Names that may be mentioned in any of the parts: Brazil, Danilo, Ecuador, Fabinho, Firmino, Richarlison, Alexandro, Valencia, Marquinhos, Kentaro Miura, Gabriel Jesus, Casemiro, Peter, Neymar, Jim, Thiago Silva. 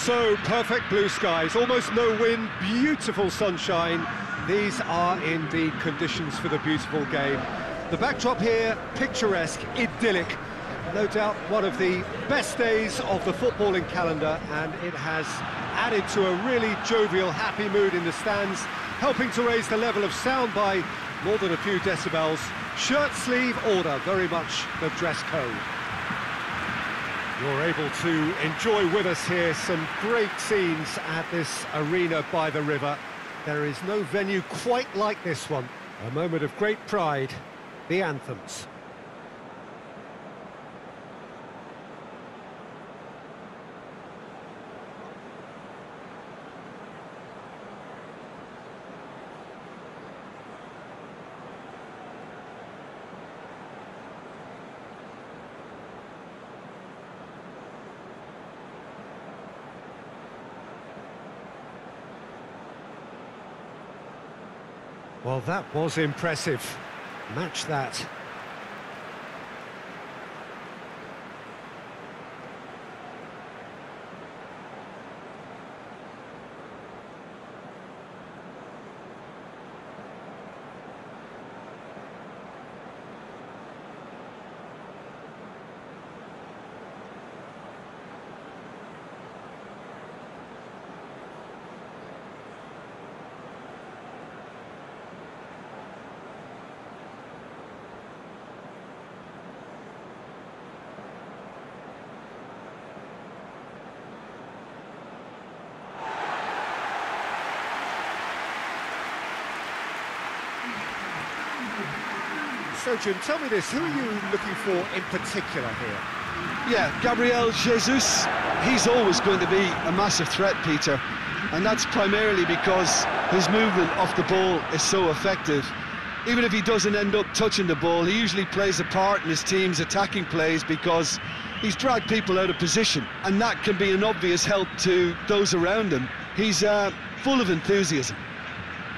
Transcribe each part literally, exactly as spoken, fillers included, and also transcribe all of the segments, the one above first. So, perfect blue skies, almost no wind, beautiful sunshine. These are indeed conditions for the beautiful game. The backdrop here, picturesque, idyllic. No doubt one of the best days of the footballing calendar, and it has added to a really jovial, happy mood in the stands, helping to raise the level of sound by more than a few decibels. Shirt sleeve order, very much the dress code. You're able to enjoy with us here some great scenes at this arena by the river. There is no venue quite like this one. A moment of great pride, the anthems. Well, that was impressive. Match that. So, Jim, tell me this, who are you looking for in particular here? Yeah, Gabriel Jesus, he's always going to be a massive threat, Peter, and that's primarily because his movement off the ball is so effective. Even if he doesn't end up touching the ball, he usually plays a part in his team's attacking plays because he's dragged people out of position, and that can be an obvious help to those around him. He's uh, full of enthusiasm.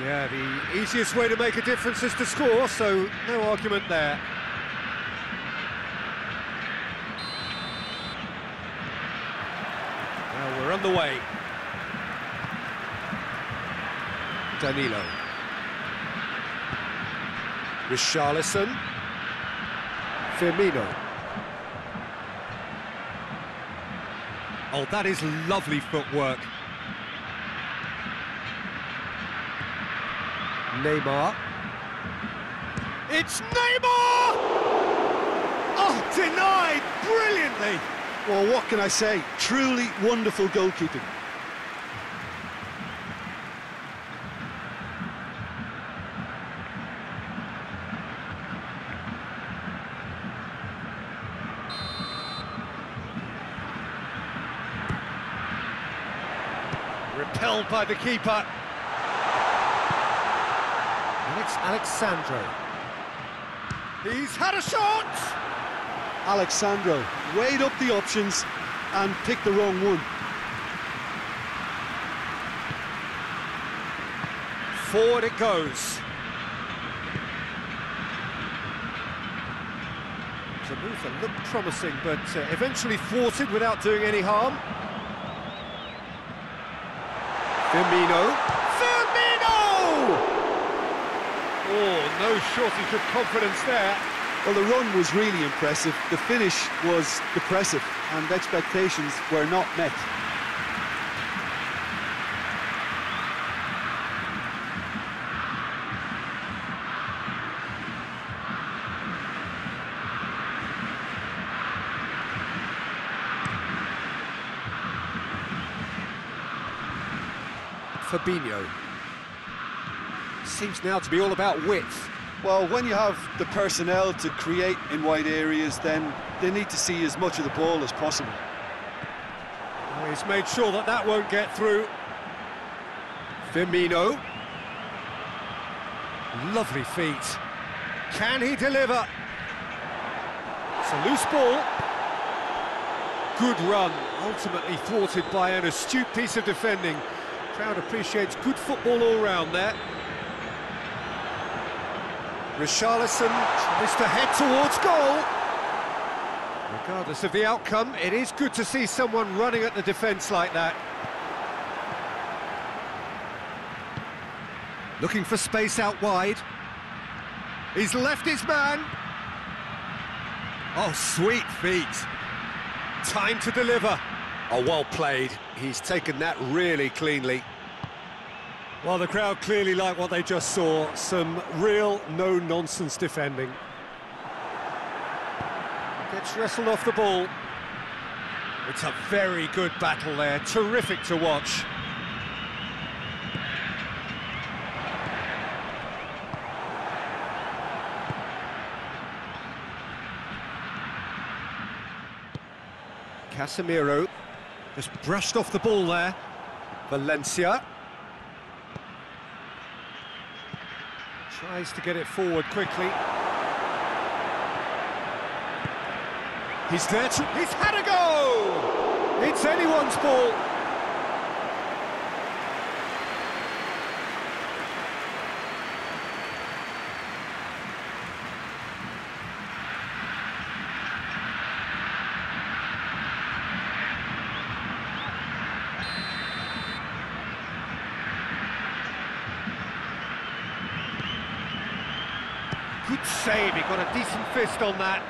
Yeah, the easiest way to make a difference is to score, so no argument there. Now we're underway. Danilo. Richarlison. Firmino. Oh, that is lovely footwork. Neymar. It's Neymar! Oh, denied brilliantly! Well, what can I say? Truly wonderful goalkeeping. Repelled by the keeper. Alexandro. He's had a shot! Alexandro weighed up the options and picked the wrong one. Forward it goes. The move that looked promising, but uh, eventually thwarted without doing any harm. Firmino. Oh, no shortage of confidence there. Well, the run was really impressive. The finish was depressive, and expectations were not met. Fabinho. Seems now to be all about width. Well, when you have the personnel to create in wide areas, then they need to see as much of the ball as possible. Well, he's made sure that that won't get through. Firmino. Lovely feet. Can he deliver? It's a loose ball. Good run, ultimately thwarted by an astute piece of defending. Crowd appreciates good football all round there. Richarlison tries to head towards goal. Regardless of the outcome, it is good to see someone running at the defence like that. Looking for space out wide. He's left his man. Oh, sweet feet. Time to deliver. Oh, well played. He's taken that really cleanly. Well, the crowd clearly like what they just saw. Some real no-nonsense defending. Gets wrestled off the ball. It's a very good battle there. Terrific to watch. Casemiro just brushed off the ball there. Valencia tries to get it forward quickly. He's there to... He's had a go! It's anyone's ball. Good save, he got a decent fist on that.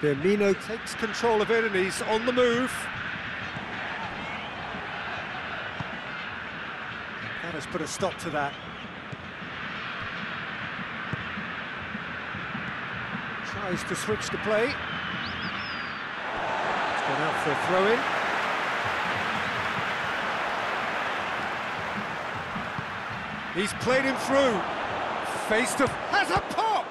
Firmino takes control of it and he's on the move. That has put a stop to that. Tries to switch the play. It's gone out for a throw-in. He's played him through. Face to... Has a pop!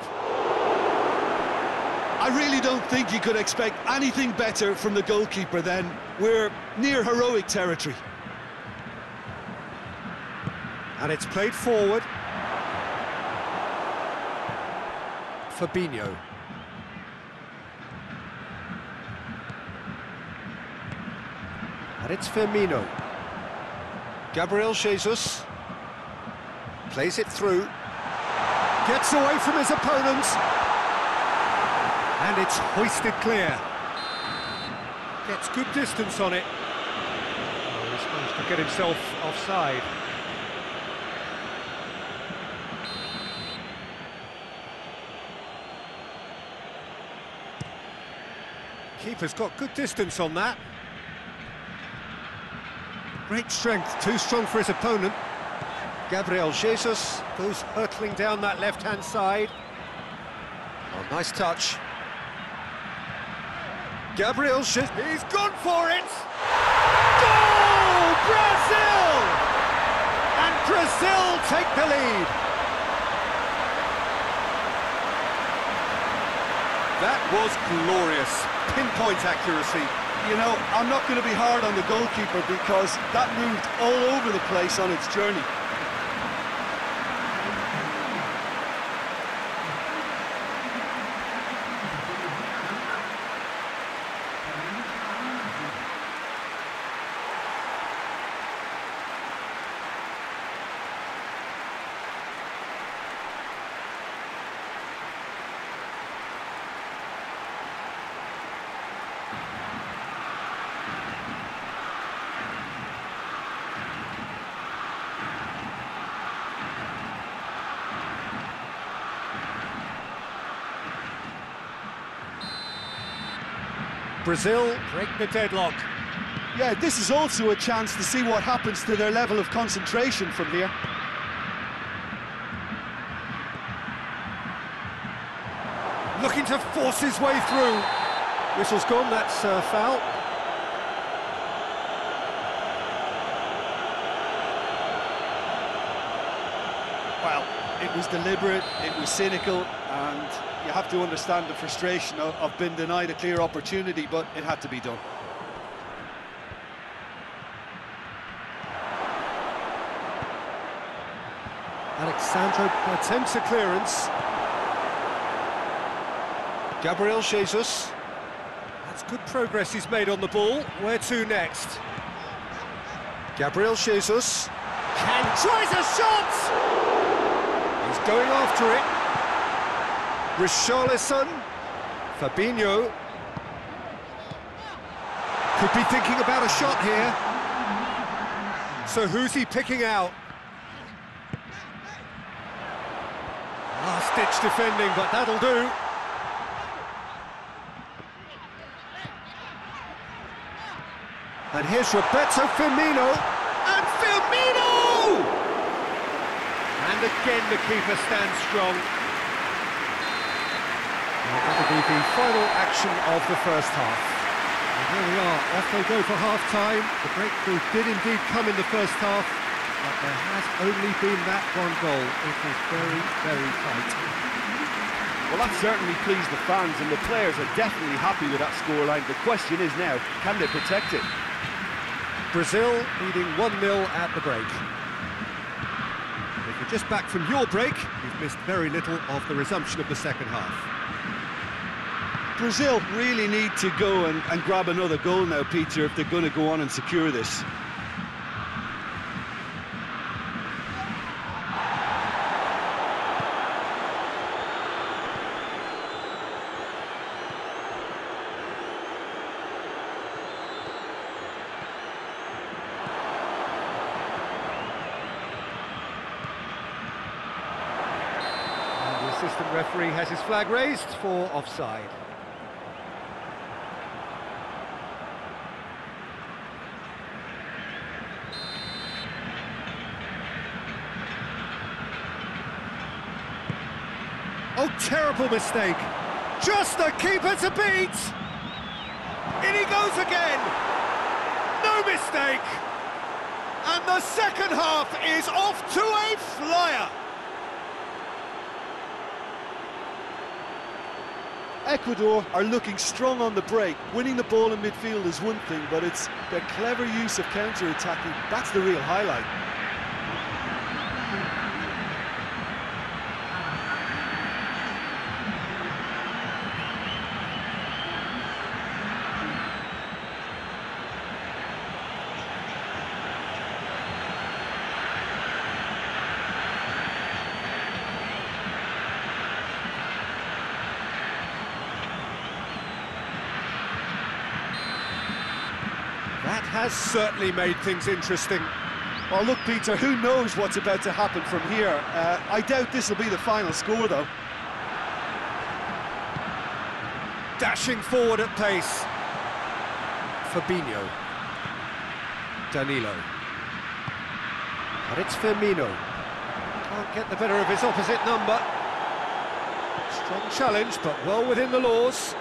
I really don't think you could expect anything better from the goalkeeper then. We're near heroic territory. And it's played forward. Fabinho. And it's Firmino. Gabriel Jesus. Plays it through, gets away from his opponents, and it's hoisted clear. Gets good distance on it. Oh, he's managed to get himself offside. Keeper's got good distance on that. Great strength, too strong for his opponent. Gabriel Jesus goes hurtling down that left-hand side. Oh, nice touch. Gabriel Jesus, he's gone for it! Goal! Brazil! And Brazil take the lead. That was glorious. Pinpoint accuracy. You know, I'm not going to be hard on the goalkeeper because that moved all over the place on its journey. Brazil break the deadlock. Yeah, this is also a chance to see what happens to their level of concentration from here. Looking to force his way through. Whistle's gone, that's a foul. Well, it was deliberate, it was cynical, and... you have to understand the frustration of, of being denied a clear opportunity, but it had to be done. Alexandro attempts a clearance. Gabriel Jesus. That's good progress he's made on the ball. Where to next? Gabriel Jesus. Can tries a shot! He's going after it. Richarlison, Fabinho could be thinking about a shot here. So who's he picking out? Last-ditch defending, but that'll do. And here's Roberto Firmino, and Firmino! And again the keeper stands strong. Well, that'll be the final action of the first half. And here we are, off they go for half-time. The breakthrough did indeed come in the first half, but there has only been that one goal. It is very, very tight. Well, that certainly pleased the fans, and the players are definitely happy with that scoreline. The question is now, can they protect it? Brazil leading one nil at the break. If you're just back from your break, you've missed very little of the resumption of the second half. Brazil really need to go and, and grab another goal now, Peter, if they're going to go on and secure this. Assistant referee has his flag raised for offside. Oh, terrible mistake. Just the keeper to beat. In he goes again. No mistake. And the second half is off to a flyer. Ecuador are looking strong on the break. Winning the ball in midfield is one thing, but it's their clever use of counter-attacking. That's the real highlight. That has certainly made things interesting. Well, look, Peter, who knows what's about to happen from here? Uh, I doubt this will be the final score, though. Dashing forward at pace. Fabinho. Danilo. And it's Firmino. Can't get the better of his opposite number. Strong challenge, but well within the laws.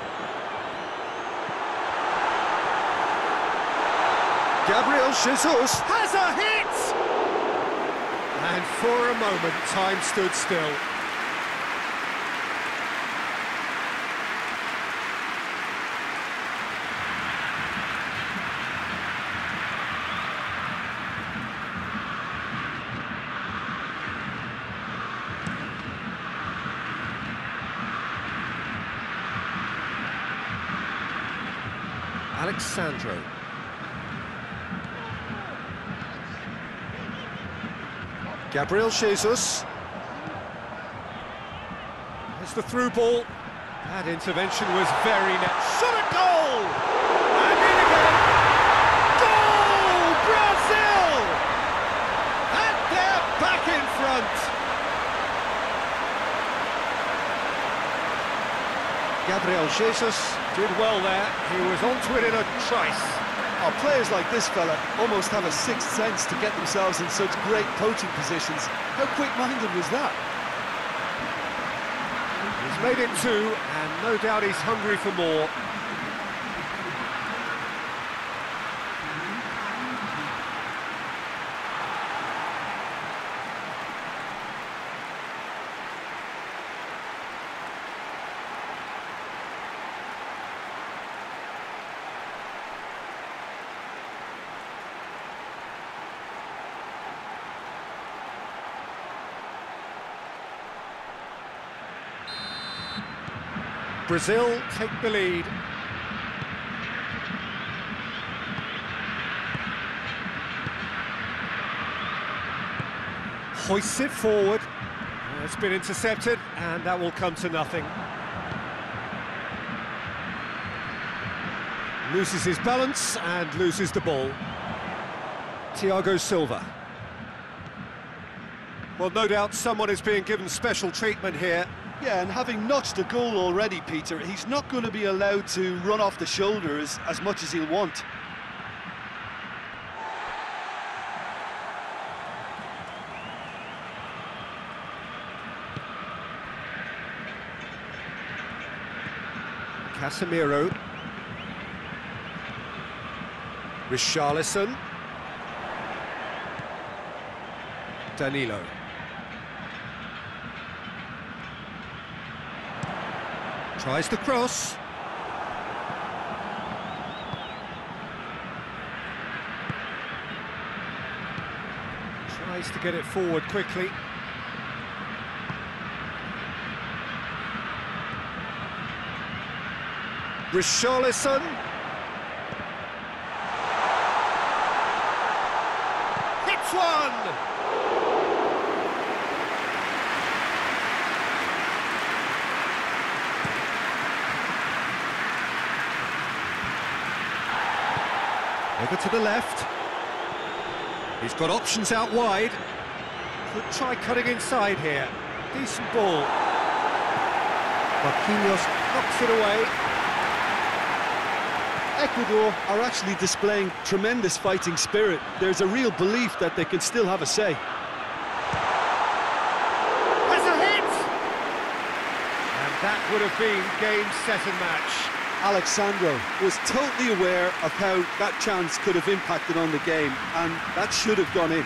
Gabriel Jesus has a hit! And for a moment, time stood still. Alexandro. Gabriel Jesus. It's the through ball. That intervention was very net. Shot a goal! And in again. Goal! Brazil! And they're back in front. Gabriel Jesus did well there. He was onto it in a trice. Oh, players like this fella almost have a sixth sense to get themselves in such great poaching positions. How quick-minded was that? He's made it two, and no doubt he's hungry for more. Brazil take the lead. Hoists it forward. It's been intercepted, and that will come to nothing. Loses his balance and loses the ball. Thiago Silva. Well, no doubt someone is being given special treatment here. Yeah, and having notched a goal already, Peter, he's not going to be allowed to run off the shoulders as much as he'll want. Casemiro. Richarlison. Danilo. Tries to cross. Tries to get it forward quickly. Richarlison. Hits one! Over to the left. He's got options out wide. Could try cutting inside here. Decent ball. Marquinhos knocks it away. Ecuador are actually displaying tremendous fighting spirit. There's a real belief that they can still have a say. Has a hit! And that would have been game, set and match. Alexandro was totally aware of how that chance could have impacted on the game, and that should have gone in.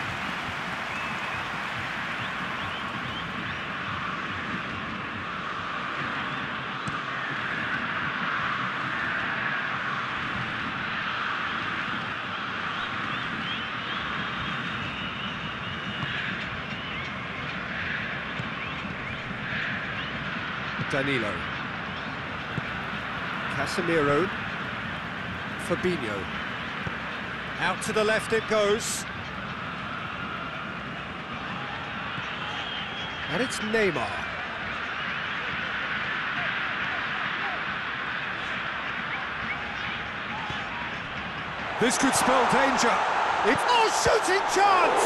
Danilo. Casemiro. Fabinho. Out to the left it goes. And it's Neymar. This could spell danger. It's a shooting chance!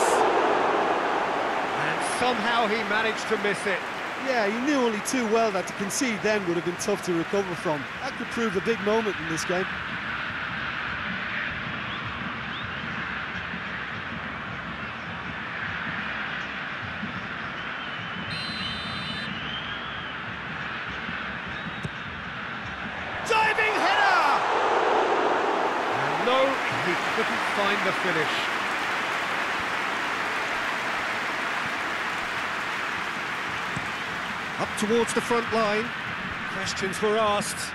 And somehow he managed to miss it. Yeah, he knew only too well that to concede then would have been tough to recover from. That could prove a big moment in this game. Diving header! And no, he couldn't find the finish. Up towards the front line, questions were asked,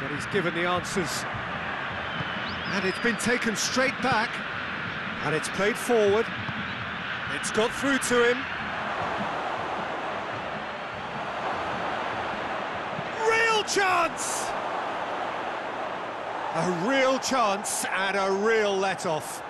but he's given the answers. And it's been taken straight back, and it's played forward. It's got through to him. Real chance! A real chance and a real let-off.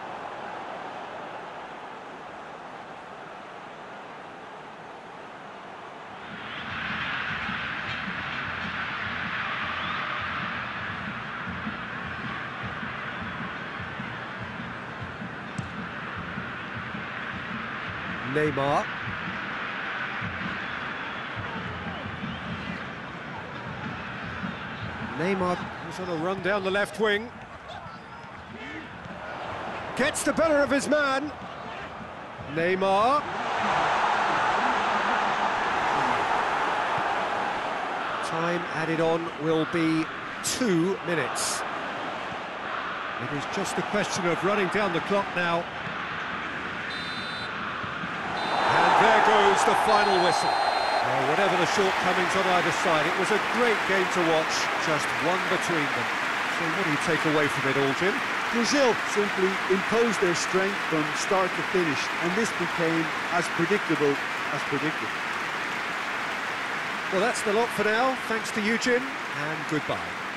Neymar. Neymar was on a run down the left wing. Gets the better of his man. Neymar. Time added on will be two minutes. It is just a question of running down the clock now. There goes the final whistle. Well, whatever the shortcomings on either side, it was a great game to watch, just one between them. So what do you take away from it all, Jim? Brazil simply imposed their strength from start to finish, and this became as predictable as predicted. Well, that's the lot for now. Thanks to you, Jim, and goodbye.